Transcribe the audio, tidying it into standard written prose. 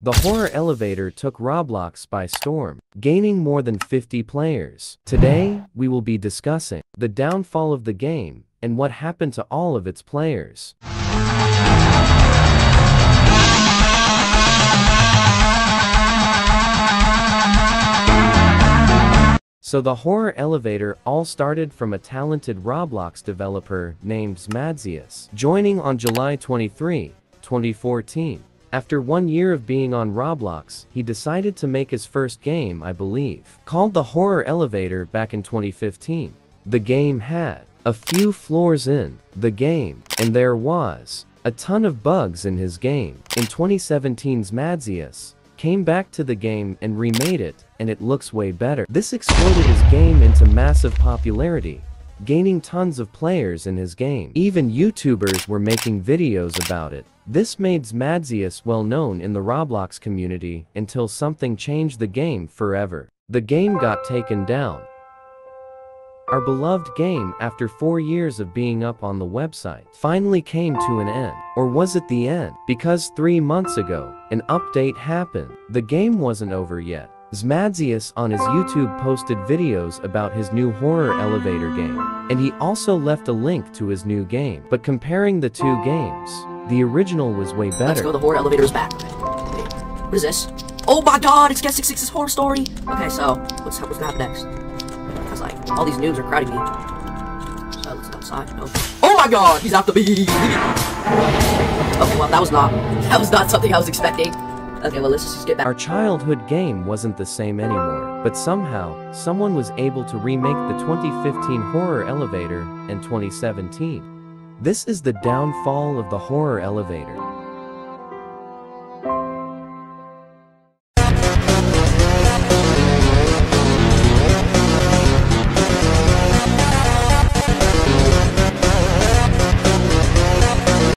The horror elevator took Roblox by storm, gaining more than 50 players. Today, we will be discussing the downfall of the game and what happened to all of its players. So the horror elevator all started from a talented Roblox developer named zMadZeuss, joining on July 23, 2014. After 1 year of being on Roblox, he decided to make his first game, I believe, called The Horror Elevator back in 2015. The game had a few flaws in the game, and there was a ton of bugs in his game. In 2017, zMadZeuss came back to the game and remade it, and it looks way better. This exploded his game into massive popularity, gaining tons of players in his game. Even YouTubers were making videos about it. This made zMadZeuss well known in the Roblox community until something changed the game forever. The game got taken down. Our beloved game, after 4 years of being up on the website, finally came to an end. Or was it the end? Because 3 months ago, an update happened. The game wasn't over yet. zMadZeuss on his YouTube posted videos about his new horror elevator game, and he also left a link to his new game. But comparing the two games, the original was way better. Let's go, the horror elevator's back. Wait, what is this? Oh my god, it's Guess 666's horror story! Okay, so, what's gonna happen next? Because, like, all these noobs are crowding me. So, let's go outside, no. Oh my god, he's after me! Okay, well, that was not something I was expecting. Okay, well, let's just get back. Our childhood game wasn't the same anymore, but somehow, someone was able to remake the 2015 Horror Elevator in 2017. This is the downfall of the Horror Elevator.